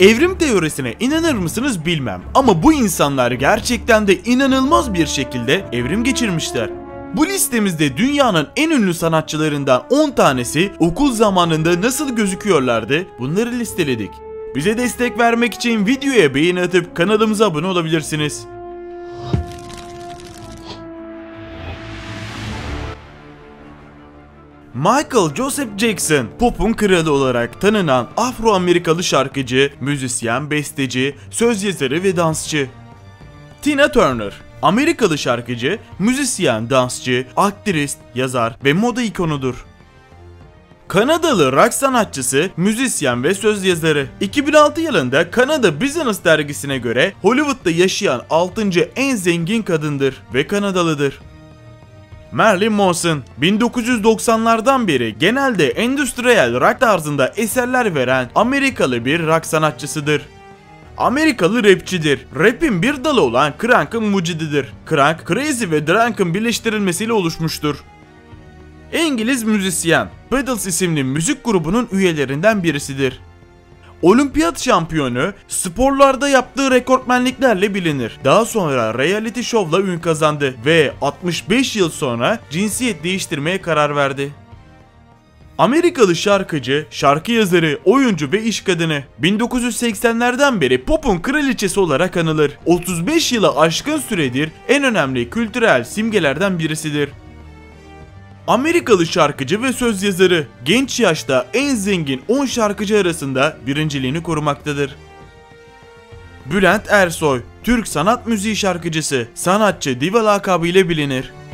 Evrim teorisine inanır mısınız bilmem ama bu insanlar gerçekten de inanılmaz bir şekilde evrim geçirmişler. Bu listemizde dünyanın en ünlü sanatçılarından 10 tanesi okul zamanında nasıl gözüküyorlardı, bunları listeledik. Bize destek vermek için videoya beğeni atıp kanalımıza abone olabilirsiniz. Michael Joseph Jackson, pop'un kralı olarak tanınan Afro-Amerikalı şarkıcı, müzisyen, besteci, söz yazarı ve dansçı. Tina Turner, Amerikalı şarkıcı, müzisyen, dansçı, aktrist, yazar ve moda ikonudur. Kanadalı rock sanatçısı, müzisyen ve söz yazarı. 2006 yılında Kanada Business dergisine göre Hollywood'da yaşayan 6. en zengin kadındır ve Kanadalıdır. Marilyn Manson, 1990'lardan beri genelde endüstriyel rock tarzında eserler veren Amerikalı bir rock sanatçısıdır. Amerikalı rapçidir. Rap'in bir dalı olan Crunk'ın mucididir. Crunk, Crazy ve Drunk'ın birleştirilmesiyle oluşmuştur. İngiliz müzisyen, Beatles isimli müzik grubunun üyelerinden birisidir. Olimpiyat şampiyonu, sporlarda yaptığı rekortmenliklerle bilinir. Daha sonra reality show'la ün kazandı ve 65 yıl sonra cinsiyet değiştirmeye karar verdi. Amerikalı şarkıcı, şarkı yazarı, oyuncu ve iş kadını. 1980'lerden beri pop'un kraliçesi olarak anılır. 35 yıla aşkın süredir en önemli kültürel simgelerden birisidir. Amerikalı şarkıcı ve söz yazarı, genç yaşta en zengin 10 şarkıcı arasında birinciliğini korumaktadır. Bülent Ersoy, Türk sanat müziği şarkıcısı, sanatçı diva lakabı ile bilinir.